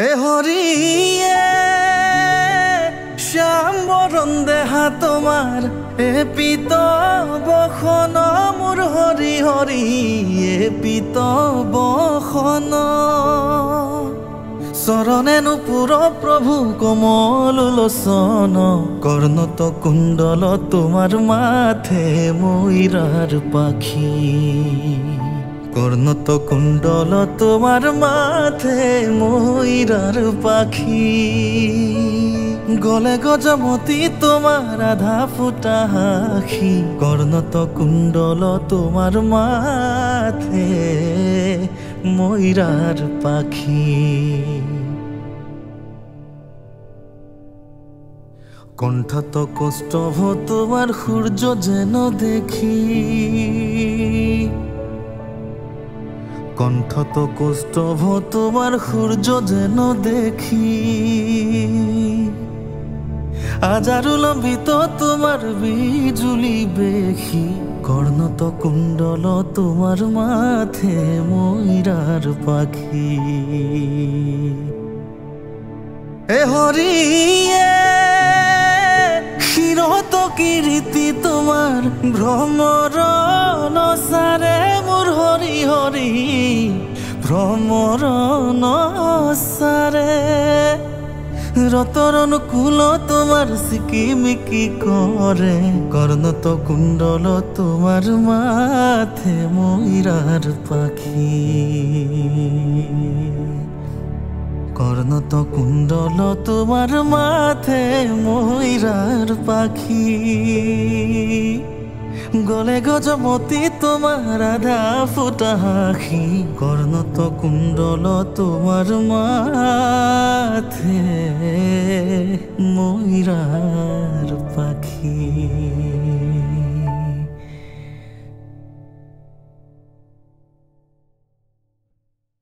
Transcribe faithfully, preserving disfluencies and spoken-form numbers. ए हरिए श्याम बरन देहा तोमार ए पीत बखन मोर हरि हरि ए पीत बखन चरणे नुपुर प्रभु कोमल लोचन कर्णत कुंडल तोमार माथे मयूरार पाखी कर्णत कुंडल तोमार माथे मयूरार पाखी गले गजमती तोमार आधा फुटा हाखी कर्णत कुंडल तोमार माथे मयूरार पाखी कण्ठ तो कष्ट तोमार सूर्य जेन देखी कण्ठ तो कष्ट तोमार सूर्य जेन देखी आजारु लम्बित तोमार बिजुली बेखी कर्ण तो कुंडल तोमार माथे मयूरार पाखी ए हरिए तो कीर्ति तुमार भ्रमर नसारे मोर हरि हरि भ्रमर नसारे रतर अनुकूल तुमार सिकिमिकि करे कर्ण तो कुंडल तुमार माथे मयूरार पाखी कर्ण तो कुंडल तोमार माथे मयूरार पाखी गले गजमती तोमार आधा फुटा हाखी कर्ण तो कुंडल तोमार माथे मयूरार पाखी।